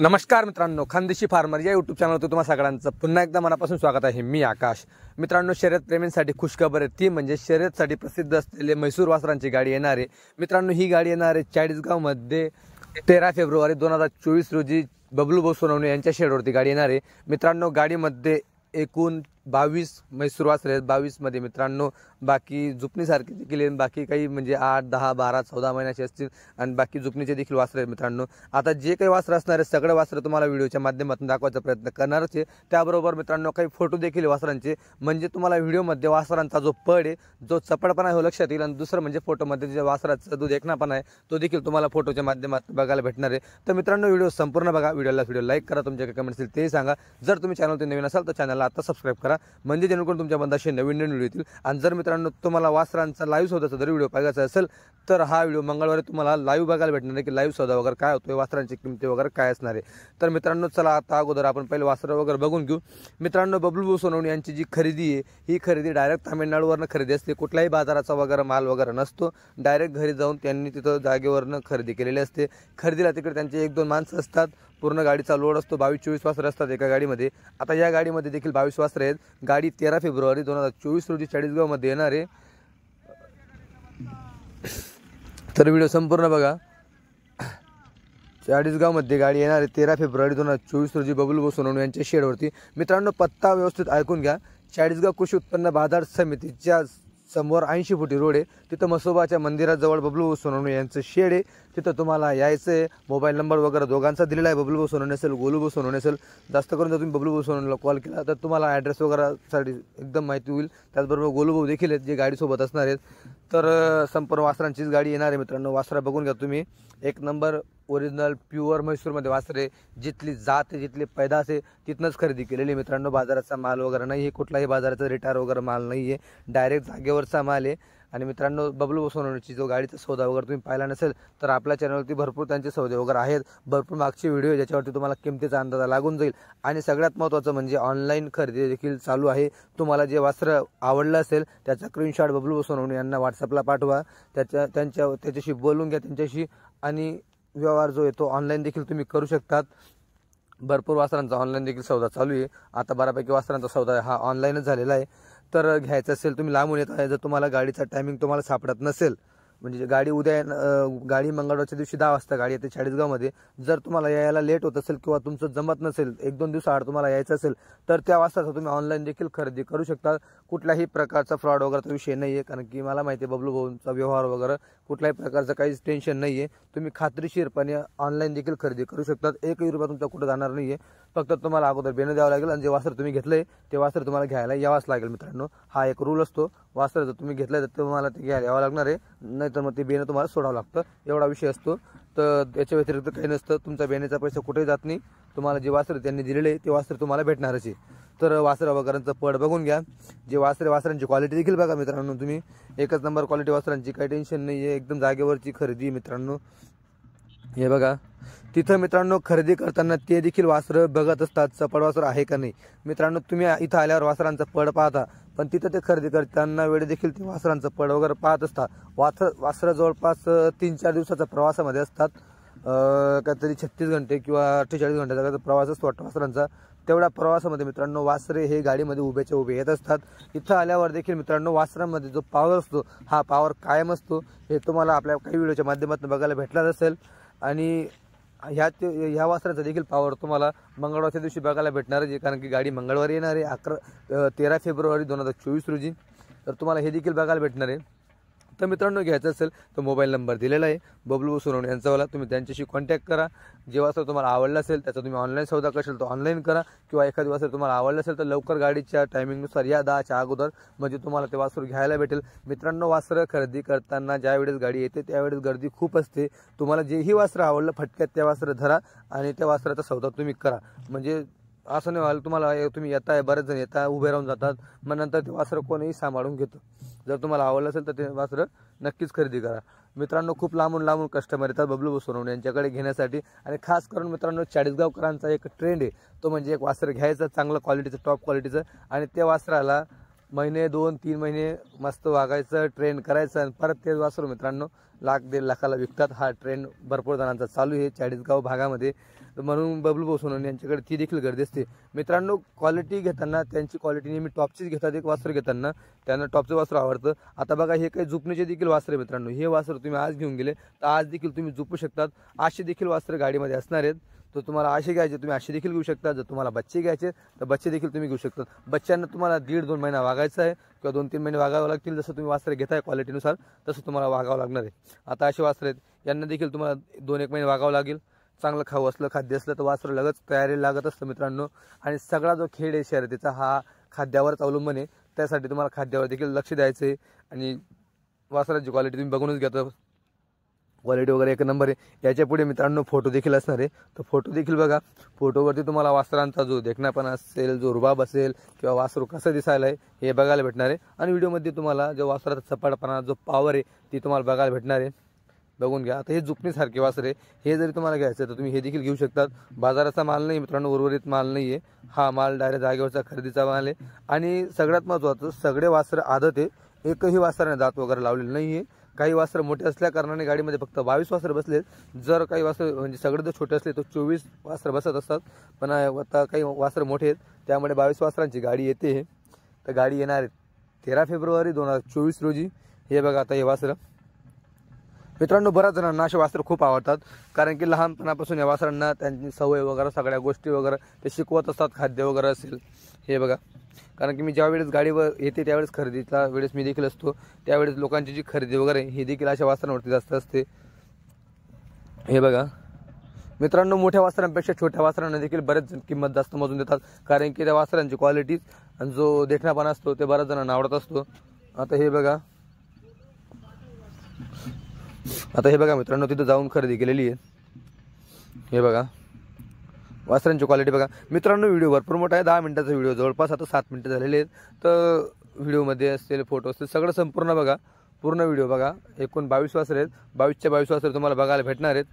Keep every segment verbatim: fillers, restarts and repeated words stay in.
नमस्कार मित्रांनो, खानदेशी फार्मर या यूट्यूब चॅनलवर तुम्हा सगळ्यांचं पुन्हा एकदा मनापासून स्वागत आहे। मी आकाश। मित्रांनो, शर्यतप्रेमींसाठी खुशखबर आहे, ती म्हणजे शर्यतसाठी प्रसिद्ध असलेले म्हैसूर वासरांची गाडी येणार आहे। मित्रांनो, ही गाडी येणार आहे चाळीसगावमध्ये तेरा फेब्रुवारी दोन हजार चोवीस रोजी बबलू भाऊ सोनवणे यांच्या शेडवरती गाडी येणार आहे। मित्रांनो, गाडीमध्ये एकूण बावीस म्हैसूर वासरे आहेत, बावीसमध्ये मित्रांनो बाकी जुपणीसारखी देखील आहेत, बाकी काही म्हणजे आठ दहा बारा चौदा महिन्याचे असतील आणि बाकी जुपणीचे देखील वासरे आहेत। मित्रांनो, आता जे काही वासरं असणार आहेत सगळे वासरं तुम्हाला व्हिडिओच्या माध्यमातून दाखवायचा प्रयत्न करणारच आहे। त्याबरोबर मित्रांनो काही फोटो देखील वासरांचे, म्हणजे तुम्हाला व्हिडिओमध्ये वासरांचा जो पड आहे, जो चपडपणा आहे हो लक्षात येईल, आणि दुसरं म्हणजे फोटोमध्ये जे वासराचा जो देखणापणा आहे तो देखील तुम्हाला फोटोच्या माध्यमातून बघायला भेटणार आहे। तर मित्रांनो, व्हिडिओ संपूर्ण बघा, व्हिडिओला व्हिडिओ लाईक करा, तुमच्या काही कमेंट्स असतील ते सांगा। जर तुम्ही चॅनलवरती नवीन असाल तर चॅनलला आता सबस्क्राईब करा, म्हणजे जेणेकरून तुमच्या बंदाशी नवीन नवीन व्हिडिओ येतील। आणि जर मित्रांनो तुम्हाला वासरांचा लाईव्ह सौदाचा जर व्हिडिओ बघायचा असेल तर हा व्हिडिओ मंगळवारी तुम्हाला लाईव्ह बघायला भेटणार आहे की लाईव्ह सौदा वगैरे काय होतोय, वासरांची किमती वगैरे काय असणार आहे। तर मित्रांनो चला आता अगोदर आपण पहिले वासरं वगैरे बघून घेऊ। मित्रांनो, बबलू भाऊ सोनवणे यांची जी खरेदी आहे ही खरेदी डायरेक्ट तामिळनाडूवरनं खरेदी असते, कुठलाही बाजाराचा वगैरे माल वगैरे नसतो, डायरेक्ट घरी जाऊन त्यांनी तिथं जागेवरनं खरेदी केलेली असते। खरेदीला तिकडे त्यांचे एक दोन माणसं असतात, पूर्ण गाडीचा लोड असतो, बावीस चोवीस वासरे असतात एका गाडीमध्ये। आता या गाडीमध्ये देखील बावीस वासरे आहेत। गाडी तेरा फेब्रुवारी दोन हजार चोवीस रोजी चाळीसगावमध्ये येणार आहे। तर व्हिडिओ संपूर्ण बघा, चाळीसगावमध्ये गाडी येणार आहे तेरा फेब्रुवारी दोन हजार चोवीस रोजी बबलू भाऊ सोनवणे यांच्या शेडवरती। मित्रांनो, पत्ता व्यवस्थित ऐकून घ्या, चाळीसगाव कृषी उत्पन्न बाजार समितीच्या समोर ऐंशी फुटी रोड आहे, तिथं म्हसोबाच्या मंदिराजवळ बबलू भाऊ सोनवणे यांचं शेड आहे, तिथं तुम्हाला यायचं आहे। मोबाईल नंबर वगैरे दोघांचा दिलेला आहे, बबलू भाऊ सोनवणे असेल गोलू भाऊ सोनवणे असेल। जास्त करून जर तुम्ही बबलू भाऊ सोनवणेला कॉल केला तर तुम्हाला ॲड्रेस वगैरेसाठी एकदम माहिती होईल। त्याचबरोबर गोलू भाऊ देखील आहेत जे गाडीसोबत असणार आहेत। तर संपूर्ण वासरांचीच गाडी येणार आहे। मित्रांनो, वासरा बघून घ्या तुम्ही, एक नंबर ओरिजिनल प्युअर म्हैसूरमध्ये वासरे, जिथली जात आहे जिथली पैदास आहे तिथनंच खरेदी केलेली। मित्रांनो, बाजाराचा माल वगैरे नाही आहे, कुठलाही बाजाराचा रिटायर वगैरे माल नाही आहे, डायरेक्ट जागेवरचा माल आहे। आणि मित्रांनो, बबलू सोनवणेची जो गाडीचा सौदा वगैरे तुम्ही पाहिला नसेल तर आपल्या चॅनलवरती भरपूर त्यांचे सौदे वगैरे आहेत, भरपूर मागचे व्हिडिओ ज्याच्यावरती तुम्हाला किमतीचा अंदाजा लागून जाईल। आणि सगळ्यात महत्त्वाचं म्हणजे ऑनलाईन खरेदी देखील चालू आहे। तुम्हाला जे वासरं आवडलं असेल त्याचा स्क्रीनशॉट बबलू सोनवणे यांना व्हॉट्सअपला पाठवा, त्याच्या त्यांच्या त्याच्याशी बोलून घ्या त्यांच्याशी, आणि व्यवहार जो येतो ऑनलाईन देखील तुम्ही करू शकतात। भरपूर वासरांचा ऑनलाईन देखील सौदा चालू आहे, आता बऱ्यापैकी वासरांचा सौदा हा ऑनलाईनच झालेला आहे। तर घ्यायचं असेल, तुम्ही लांबून येत आहे, जर तुम्हाला गाडीचा टायमिंग तुम्हाला सापडत नसेल, म्हणजे गाडी उद्या गाडी मंगळवारच्या दिवशी दहा वाजता गाडी येते चाळीसगावमध्ये, जर तुम्हाला यायला लेट होत असेल किंवा तुमचं जमत नसेल एक दोन दिवसाआड तुम्हाला यायचं असेल तर त्या वासराचा तुम्ही ऑनलाईन देखील खरेदी करू शकता। कुठल्याही प्रकारचा फ्रॉड वगैरेचा विषय नाही आहे, कारण की मला माहिती आहे बबलू भाऊंचा व्यवहार वगैरे कुठल्याही प्रकारचं काहीच टेन्शन नाही आहे। तुम्ही खात्रीशीरपणे ऑनलाईन देखील खरेदी करू शकतात, एकही रुपया तुमचा कुठं जाणार नाही आहे। फक्त तुम्हाला अगोदर बेणं द्यावं लागेल, आणि जे वासर तुम्ही घेतलं आहे ते वासर तुम्हाला घ्यायला यावाच लागेल। मित्रांनो, हा एक रूल असतो, वासर जर तुम्ही घेतलं तर तुम्हाला ते घ्यायला यावं लागणार आहे, नाहीतर मग ते बेणं तुम्हाला सोडावं लागतं, एवढा विषय असतो। तर याच्या व्यतिरिक्त काही नसतं, तुमचा बेण्याचा पैसा कुठे जात नाही, तुम्हाला जे वासर त्यांनी दिलेलं आहे ते वासर तुम्हाला भेटणारच आहे। तर वासरा वगैरेंचं पड बघून घ्या, जे वासरे वासरांची क्वालिटी देखील बघा मित्रांनो, तुम्ही एकच नंबर क्वालिटी वासरांची, काही टेन्शन नाही आहे, एकदम जागेवरची खरेदी। मित्रांनो हे बघा, तिथं मित्रांनो खरेदी करताना ते देखील वासरं बघत असतात चपड वासर आहे का नाही। मित्रांनो, तुम्ही इथं आल्यावर वासरांचा पड पाहता, पण तिथं ते खरेदी करताना वेळ देखील ते वासरांचं पड वगैरे पाहत असतात। वासर वासरं जवळपास तीन चार दिवसाचा प्रवासामध्ये असतात, काहीतरी छत्तीस घंटे किंवा अठ्ठेचाळीस घंट्याचा काही प्रवास असतो वाटतो वासरांचा। तेवढ्या प्रवासामध्ये मित्रांनो वासरे हे गाडीमध्ये उभ्याच्या उभे येत असतात। इथं आल्यावर देखील मित्रांनो वासरांमध्ये जो पावर असतो हा पावर कायम असतो, हे तुम्हाला आपल्या काही व्हिडिओच्या माध्यमातून बघायला भेटलाच असेल। आणि ह्या ह्या वासराचा देखील पावर तुम्हाला मंगळवारच्या दिवशी बघायला भेटणार आहे, कारण की गाडी मंगळवारी येणार आहे अकरा तेरा फेब्रुवारी दोन हजार चोवीस रोजी, तर तुम्हाला हे देखील बघायला भेटणार आहे। तर मित्रांनो, घ्यायचं असेल तर मोबाईल नंबर दिलेला आहे बबलू सोनवणे यांचावाला, तुम्ही त्यांच्याशी कॉन्टॅक्ट करा। जे वासर तुम्हाला आवडलं असेल त्याचा तुम्ही ऑनलाईन सौदा करशाल तर ऑनलाईन करा, किंवा एखादी वासर तुम्हाला आवडलं असेल तर लवकर गाडीच्या टायमिंगनुसार या दहाच्या अगोदर, म्हणजे तुम्हाला ते वासर घ्यायला भेटेल। मित्रांनो, वासरं खरेदी करताना ज्यावेळेस गाडी येते त्यावेळेस गर्दी खूप असते, तुम्हाला जेही वासरं आवडलं फटक्यात त्या वासरं धरा आणि त्या वासराचा सौदा तुम्ही करा। म्हणजे असं नाही व्हायला तुम्हाला, तुम्ही येताय बरेच जण येता उभे राहून जातात, मग नंतर ते वासरं कोणीही सांभाळून घेतं। जर तुम्हाला आवडलं असेल तर ते वासरं नक्कीच खरेदी करा। मित्रांनो, खूप लांबून लांबून कस्टमर येतात बबलू भाऊ सोनवणे यांच्याकडे घेण्यासाठी, आणि खास करून मित्रांनो चाळीसगावकरांचा एक ट्रेंड आहे तो म्हणजे एक वासर घ्यायचं चांगलं क्वालिटीचं टॉप क्वालिटीचं, आणि त्या वासराला महिने दोन तीन महिने मस्त वागायचं, ट्रेंड करायचं, आणि परत तेच वासरू मित्रांनो लाख दीड लाखाला विकतात, हा ट्रेंड भरपूर जणांचा चालू आहे चाळीसगाव भागामध्ये। म्हणून बबलू भाऊ सोनवणे यांच्याकडे ती देखील गर्दी असते। मित्रांनो, क्वालिटी घेताना त्यांची क्वालिटी नेहमी टॉपचीच घेतात। एक वासर घेताना त्यांना टॉपचं वासर आवडतं। आता बघा, हे काही झुपण्याचे देखील वासर आहे मित्रांनो। हे वासर तुम्ही आज घेऊन गेले तर आज देखील तुम्ही झुपू शकतात। अशी देखील वासर गाडीमध्ये असणार आहेत। तो तुम्हाला असे घ्यायचे तुम्ही असे देखील घेऊ शकता। जर तुम्हाला बच्चे घ्यायचे तर बच्चे देखील तुम्ही घेऊ शकता। बच्च्यांना तुम्हाला दीड दोन महिना वागायचं आहे किंवा दोन तीन महिने वागावं लागतील। जसं तुम्ही वासरे घेताय क्वालिटीनुसार तसं तुम्हाला वागावं लागणार आहे। आता असे वासरे आहेत, यांना देखील तुम्हाला दोन एक महिने वागावं लागेल। चांगलं खाऊ असलं, खाद्य असलं तर वासरं लगेच तयारी लागत असतं मित्रांनो। आणि सगळा जो खेळ आहे शर्यतीचा हा खाद्यावरच अवलंबून आहे। त्यासाठी तुम्हाला खाद्यावर देखील लक्ष द्यायचं आहे। आणि वासराची क्वालिटी तुम्ही बघूनच घेता, क्वालिटी वगैरे एक नंबर आहे। याच्या पुढे मित्रांनो फोटो देखील असणार आहे। तर फोटो देखील बघा, फोटोवरती तुम्हाला वासरांचा जो देखणापणा असेल, जो रुबाब असेल किंवा वासरू कसं दिसायला आहे हे बघायला भेटणार आहे। आणि व्हिडिओमध्ये तुम्हाला जो वासराचा चपाटपणा, जो पावर आहे ती तुम्हाला बघायला भेटणार आहे। बघून घ्या। आता हे जुपणीसारखे वासर आहे, हे जरी तुम्हाला घ्यायचं तर तुम्ही हे देखील घेऊ शकतात। बाजाराचा माल नाही मित्रांनो, उर्वरित माल नाही आहे, हा माल डायरेक्ट जागेवरचा खरेदीचा माल आहे। आणि सगळ्यात महत्त्वाचं, सगळे वासर आदत आहे, एकही वासराने दात वगैरे लावलेलं नाही आहे। काही वासर मोठे असल्या कारणाने गाडीमध्ये फक्त बावीस वासर बसले। जर काही वासर म्हणजे सगळे जर छोटे असले तर चोवीस वासर बसत असतात, पण आता काही वासर मोठे आहेत त्यामुळे बावीस वासरांची गाडी येते। तर गाडी येणार आहे तेरा फेब्रुवारी दोन हजार चोवीस रोजी। हे बघा आता हे वासर मित्रांनो, बऱ्याच जणांना असे वासर खूप आवडतात, कारण की लहानपणापासून या वासरांना त्यांची सवय वगैरे सगळ्या गोष्टी वगैरे ते शिकवत असतात, खाद्य वगैरे असेल। हे बघा, कारण की मी ज्या वेळेस गाडीवर येते त्यावेळेस खरेदीच्या वेळेस मी देखील असतो, त्यावेळेस लोकांची जी खरेदी वगैरे ही देखील अशा वासरांवरती जास्त असते। हे बघा मित्रांनो, मोठ्या वासरांपेक्षा छोट्या वासरांना देखील बरेच किंमत जास्त मोजून देतात, कारण की त्या वासरांची क्वालिटीज आणि जो देखणापणा असतो ते बऱ्याच जणांना आवडत असतो। आता हे बघा, आता हे बघा मित्रांनो, तिथं जाऊन खरेदी केलेली आहे। हे बघा वासरांची क्वालिटी बघा मित्रांनो। व्हिडिओ भरपूर मोठा आहे, दहा मिनिटाचा व्हिडिओ, जवळपास आता सात मिनिटं झालेले आहेत। तर व्हिडिओमध्ये असलेले फोटो असतील सगळं संपूर्ण बघा, पूर्ण व्हिडिओ बघा। एकूण बावीस वासर आहेत, बावीसच्या बावीस वासर तुम्हाला बघायला भेटणार आहेत।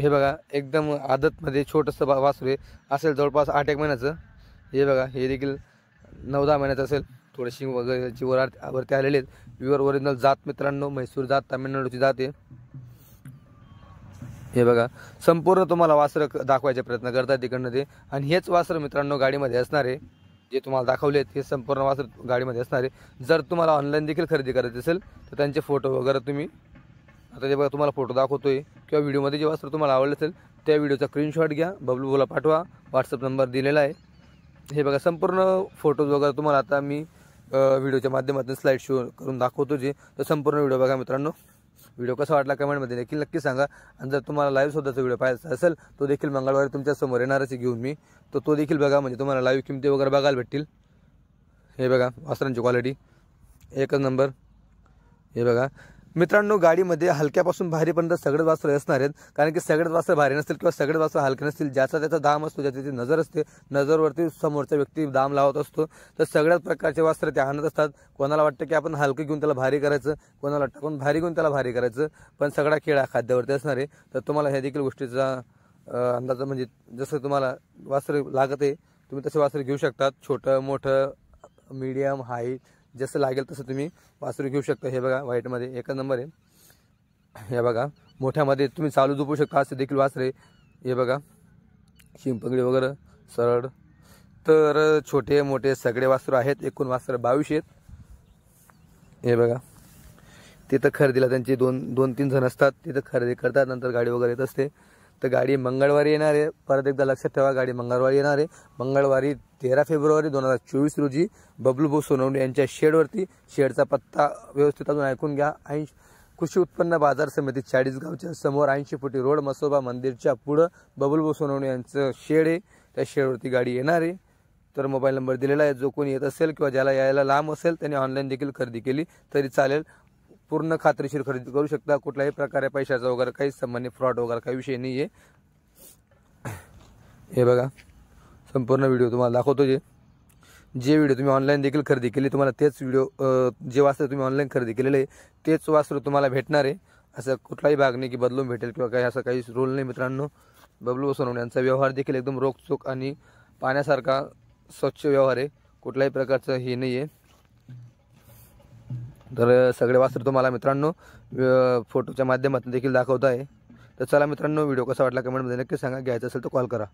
हे बघा एकदम आदतमध्ये छोटंसं वासर आहे, असेल जवळपास आठ एक महिन्याचं। हे बघा हे देखील नऊ दहा महिन्याचं असेल, थोडीशी वगैरेची वर वरती आलेले आहेत। प्युअर ओरिजिनल जात मित्रांनो, म्हैसूर जात, तामिळनाडूची जात आहे। हे बघा संपूर्ण तुम्हाला वासरं दाखवायचा प्रयत्न करतात तिकडनं ते। आणि हेच वासर मित्रांनो गाडीमध्ये असणार आहे, जे तुम्हाला दाखवलेत हे संपूर्ण वासर गाडीमध्ये असणार आहे। जर तुम्हाला ऑनलाईन देखील खरेदी करायची असेल तर त्यांचे फोटो वगैरे तुम्ही आता जे बघा तुम्हाला फोटो दाखवतोय, किंवा व्हिडिओमध्ये जे वासर तुम्हाला आवडलं असेल त्या व्हिडिओचा स्क्रीनशॉट घ्या, बबलू भाऊला पाठवा, व्हॉट्सअप नंबर दिलेला आहे। हे बघा संपूर्ण फोटोज वगैरे तुम्हाला आता मी व्हिडिओच्या माध्यमातून स्लाईड शो करून दाखवतो जे। तर संपूर्ण व्हिडिओ बघा मित्रांनो। व्हिडिओ कसा वाटला कमेंटमध्ये देखील नक्की सांगा। आणि जर तुम्हाला लाईव्ह सुद्धाचा व्हिडिओ पाहायचा असेल तो देखील मंगळवारी तुमच्या समोर येणारच घेऊन मी, तर तो देखील बघा, म्हणजे तुम्हाला लाईव्ह किमती वगैरे बघायला भेटतील। हे बघा वासरांची क्वालिटी एकच नंबर। हे बघा मित्रांनो, गाडीमध्ये हलक्यापासून भारीपर्यंत सगळेच वासरे असणार आहेत, कारण की सगळेच वासरे भारी नसतील किंवा सगळेच वासरे हलके नसतील। ज्याचा त्याचा दाम असतो, ज्याची त्याची नजर असते, नजरवरती समोरचा व्यक्ती दाम लावत असतो। तर सगळ्याच प्रकारचे वासरे ते आणत असतात। कोणाला वाटतं की आपण हलकं घेऊन त्याला भारी करायचं, कोणाला टाकून भारी घेऊन त्याला भारी करायचं, पण सगळा खेळ हा खाद्यावरती असणार आहे। तर तुम्हाला ह्या देखील गोष्टीचा अंदाज, म्हणजे जसं तुम्हाला वासरे लागत आहे तुम्ही तसे वासरे घेऊ शकतात। छोटं मोठं मीडियम हाईट जसं लागेल तसं तुम्ही वासरू घेऊ शकता। हे बघा व्हाईटमध्ये एकच नंबर आहे। हे बघा मोठ्यामध्ये तुम्ही चालू झोपू शकता असे देखील वासरे। हे बघा शिंपगडी वगैरे सरळ, तर छोटे मोठे सगळे वासरू आहेत। एकूण वासर बावीस आहेत। हे बघा तिथं खरेदीला त्यांचे दोन दोन तीन जण असतात, तिथं खरेदी करतात, नंतर गाडी वगैरे येत असते। तर गाडी मंगळवारी येणार आहे, परत एकदा लक्षात ठेवा, गाडी मंगळवारी येणार आहे। मंगळवारी तेरा फेब्रुवारी दोन हजार चोवीस रोजी बबलू भाऊ सोनवणे यांच्या शेडवरती। शेडचा पत्ता व्यवस्थित अजून ऐकून घ्या, ऐंशी कृषी उत्पन्न बाजार समिती चाळीसगावच्या समोर ऐंशी फुटी रोड, मसोबा मंदिरच्या पुढं बबलू भाऊ सोनवणे यांचं शेड आहे। त्या शेडवरती गाडी येणार आहे। तर मोबाईल नंबर दिलेला आहे, जो कोणी येत असेल किंवा ज्याला यायला लांब असेल त्याने ऑनलाईन देखील खरेदी केली तरी चालेल। पूर्ण खात्रीशीर खरेदी करू शकता, कुठल्याही प्रकारे पैशाचा वगैरे काही संबंधी फ्रॉड वगैरे काही विषय नाही आहे। हे बघा संपूर्ण व्हिडिओ तुम्हाला दाखवतो जे जे व्हिडिओ तुम्ही ऑनलाईन देखील खरेदी केली तुम्हाला तेच व्हिडिओ, जे वासरू तुम्ही ऑनलाईन खरेदी केलेलं आहे तेच वासरू तुम्हाला भेटणार आहे। असं कुठलाही भाग नाही की बदलून भेटेल किंवा काही, असं काही रोल नाही मित्रांनो। बबलू सोनवणे यांचा व्यवहार देखील एकदम रोखचोक आणि पाण्यासारखा स्वच्छ व्यवहार आहे, कुठल्याही प्रकारचं हे नाही आहे। तर सगळे वस्त्र तुम्हाला मित्रांनो फोटोच्या माध्यमातून देखील दाखवत आहे। तर चला मित्रांनो, व्हिडिओ कसा वाटला कमेंटमध्ये नक्की सांगा, घ्यायचा असेल तर कॉल करा।